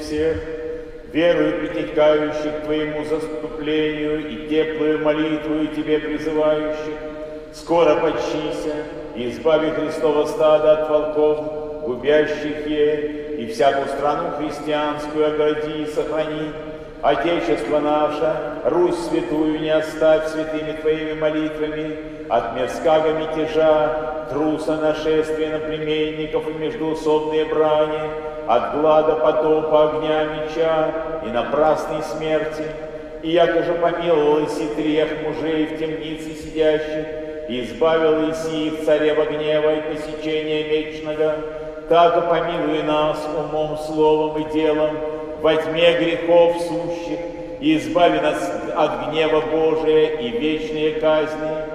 всех, верую притекающих к Твоему заступлению и теплую молитву Тебе призывающих, скоро почися и избави Христово стадо от волков, губящих ею, и всякую страну христианскую огради и сохрани. Отечество наше, Русь святую не оставь святыми Твоими молитвами, от мирского мятежа, труса нашествия на племенников и междуусобные брани, от глада, потопа, огня, меча и напрасной смерти. И якоже помиловал Иси трех мужей в темнице сидящих, и избавил Иси их царева гнева и посечения мечного, так и помилуй нас умом, словом и делом, во тьме грехов сущих, и избави нас от гнева Божия и вечные казни.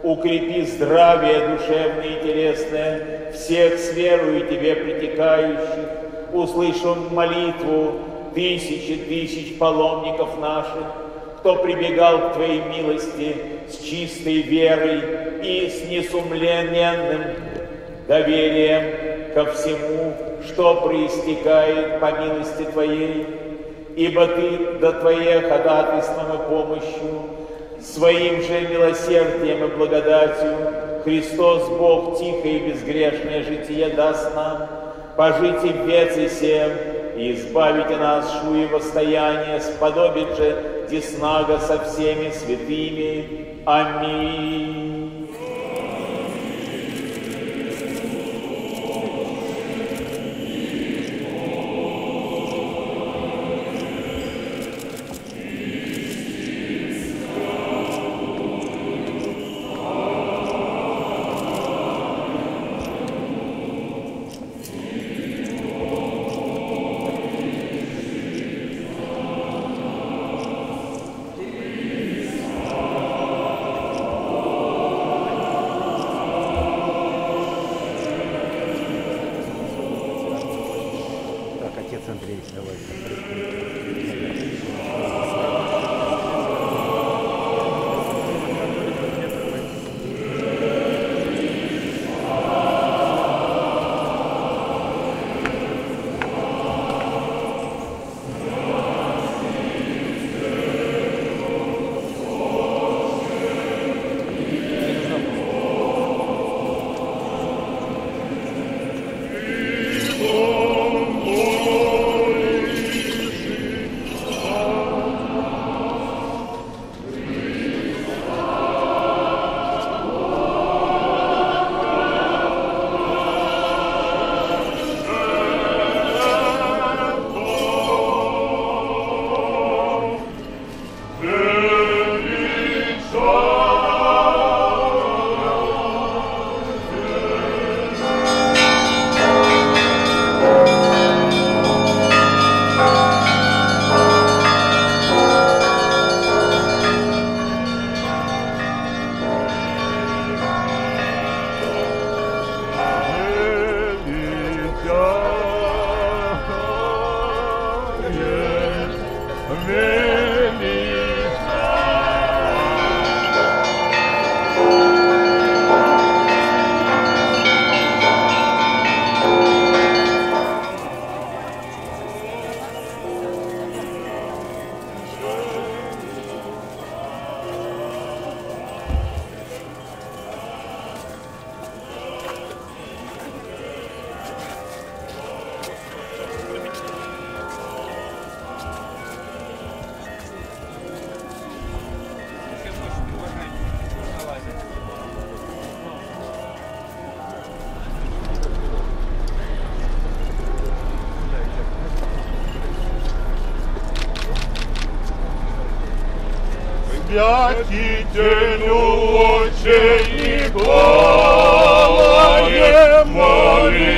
Укрепи здравие душевное и телесное всех с верою Тебе притекающих. Услышим молитву тысячи тысяч паломников наших, кто прибегал к Твоей милости с чистой верой и с несумленным доверием ко всему, что проистекает по милости Твоей, ибо Ты до Твоей ходатайством и помощью, Своим же милосердием и благодатью, Христос Бог тихое и безгрешное житие даст нам, пожить и в веце сем, и избавите нас шуево стояния, сподобит же деснага со всеми святыми. Аминь. Святителю, Отче Николае, моли.